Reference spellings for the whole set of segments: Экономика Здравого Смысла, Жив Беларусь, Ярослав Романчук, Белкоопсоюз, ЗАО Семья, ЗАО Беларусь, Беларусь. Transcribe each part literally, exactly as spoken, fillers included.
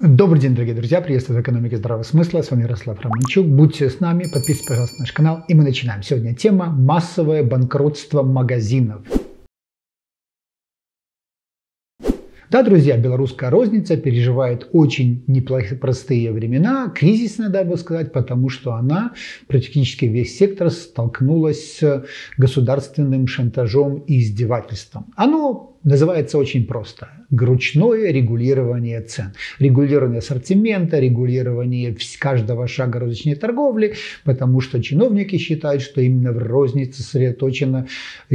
Добрый день, дорогие друзья! Приветствую в «Экономике Здравого Смысла». С вами Ярослав Романчук. Будьте с нами, подписывайтесь, пожалуйста, на наш канал. И мы начинаем. Сегодня тема «Массовое банкротство магазинов». Да, друзья, белорусская розница переживает очень непростые времена, кризисная, да, бы сказать, потому что она, практически весь сектор, столкнулась с государственным шантажом и издевательством. Оно называется очень просто – ручное регулирование цен. Регулирование ассортимента, регулирование каждого шага розничной торговли, потому что чиновники считают, что именно в рознице сосредоточено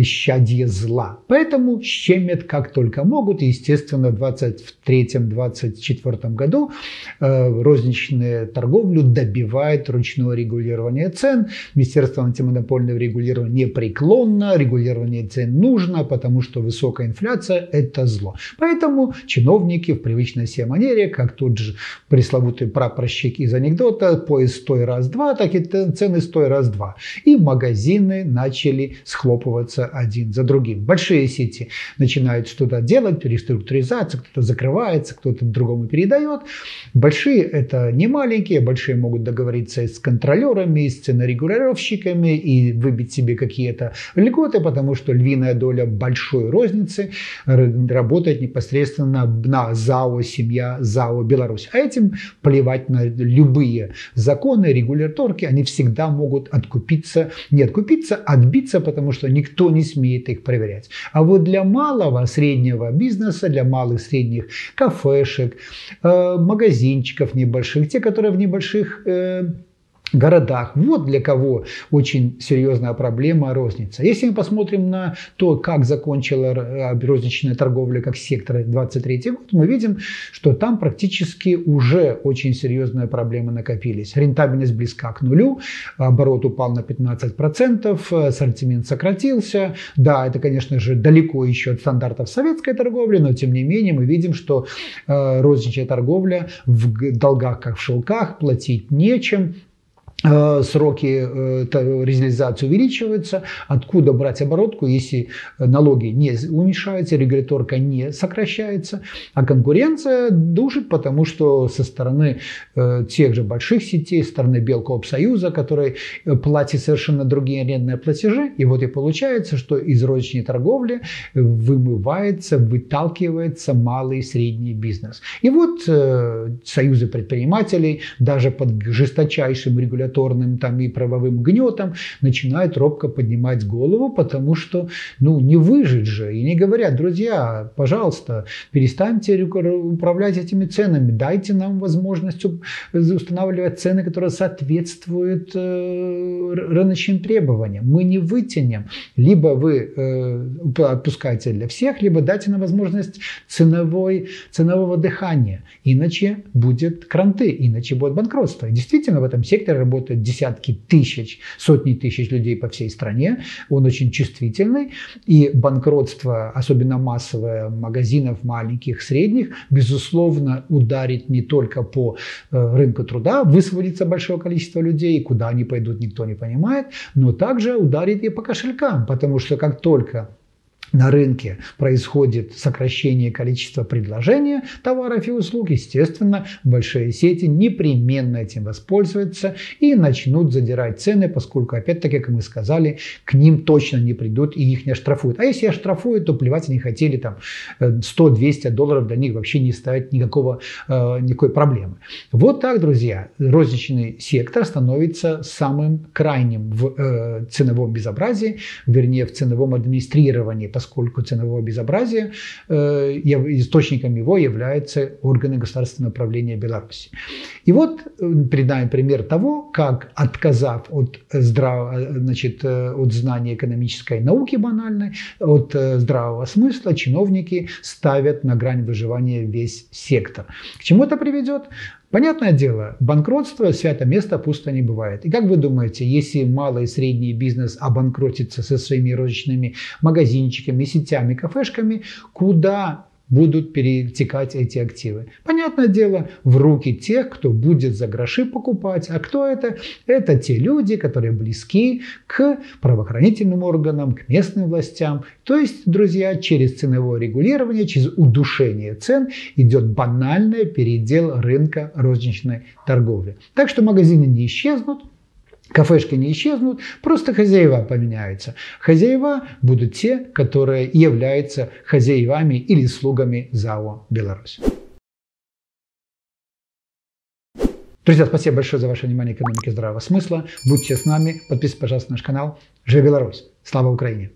щадье зла. Поэтому щемят как только могут. И, естественно, в две тысячи двадцать третьем — две тысячи двадцать четвёртом году розничную торговлю добивает ручное регулирование цен. Министерство антимонопольного регулирования непреклонно. Регулирование цен нужно, потому что высокая инфляция это зло. Поэтому чиновники в привычной себе манере, как тот же пресловутый прапорщик из анекдота, поезд стой раз-два, так и цены стой раз-два. И магазины начали схлопываться один за другим. Большие сети начинают что-то делать, реструктуризация, кто-то закрывается, кто-то другому передает. Большие это не маленькие, большие могут договориться и с контролерами, и с ценорегулировщиками, и выбить себе какие-то льготы, потому что львиная доля большой розницы работает непосредственно на ЗАО «Семья», ЗАО «Беларусь». А этим плевать на любые законы, регуляторки, они всегда могут откупиться, не откупиться, отбиться, потому что никто не смеет их проверять. А вот для малого, среднего бизнеса, для малых, средних кафешек, магазинчиков небольших, те, которые в небольших городах. Вот для кого очень серьезная проблема розница. Если мы посмотрим на то, как закончила розничная торговля как сектор двадцать третий год, мы видим, что там практически уже очень серьезные проблемы накопились. Рентабельность близка к нулю, оборот упал на пятнадцать процентов, ассортимент сократился. Да, это, конечно же, далеко еще от стандартов советской торговли, но тем не менее мы видим, что розничная торговля в долгах как в шелках, платить нечем. Сроки реализации увеличиваются. Откуда брать оборотку, если налоги не уменьшаются, регуляторка не сокращается, а конкуренция душит, потому что со стороны тех же больших сетей, со стороны Белкоопсоюза, который платит совершенно другие арендные платежи. И вот и получается, что из розничной торговли вымывается, выталкивается малый и средний бизнес. И вот союзы предпринимателей даже под жесточайшим регулятором там и правовым гнетом начинают робко поднимать голову, потому что, ну, не выжить же. И не говорят: друзья, пожалуйста, перестаньте управлять этими ценами, дайте нам возможность устанавливать цены, которые соответствуют э, рыночным требованиям. Мы не вытянем. Либо вы э, отпускаете для всех, либо дайте нам возможность ценовой, ценового дыхания. Иначе будет кранты, иначе будет банкротство. И действительно, в этом секторе работает десятки тысяч, сотни тысяч людей по всей стране. Он очень чувствительный. И банкротство, особенно массовое, магазинов маленьких, средних, безусловно, ударит не только по рынку труда, высвободится большое количество людей, куда они пойдут, никто не понимает, но также ударит и по кошелькам, потому что как только на рынке происходит сокращение количества предложения товаров и услуг, естественно, большие сети непременно этим воспользуются и начнут задирать цены, поскольку, опять-таки, как мы сказали, к ним точно не придут и их не оштрафуют. А если оштрафуют, то плевать, они хотели там сто-двести долларов, для них вообще не ставить никакого, никакой проблемы. Вот так, друзья, розничный сектор становится самым крайним в ценовом безобразии, вернее, в ценовом администрировании, поскольку ценовое безобразие, э, источником его являются органы государственного управления Беларуси. И вот перед нами пример того, как, отказав от, здрав... значит, от знания экономической науки банальной, от здравого смысла, чиновники ставят на грань выживания весь сектор. К чему это приведет? Понятное дело, банкротство, свято место пусто не бывает. И как вы думаете, если малый и средний бизнес обанкротится со своими розничными магазинчиками, сетями, кафешками, куда будут перетекать эти активы. Понятное дело, в руки тех, кто будет за гроши покупать. А кто это? Это те люди, которые близки к правоохранительным органам, к местным властям. То есть, друзья, через ценовое регулирование, через удушение цен идет банальный передел рынка розничной торговли. Так что магазины не исчезнут. Кафешки не исчезнут, просто хозяева поменяются. Хозяева будут те, которые являются хозяевами или слугами ЗАО «Беларусь». Друзья, спасибо большое за ваше внимание к «Экономике здравого смысла». Будьте с нами, подписывайтесь, пожалуйста, на наш канал. Жив Беларусь! Слава Украине!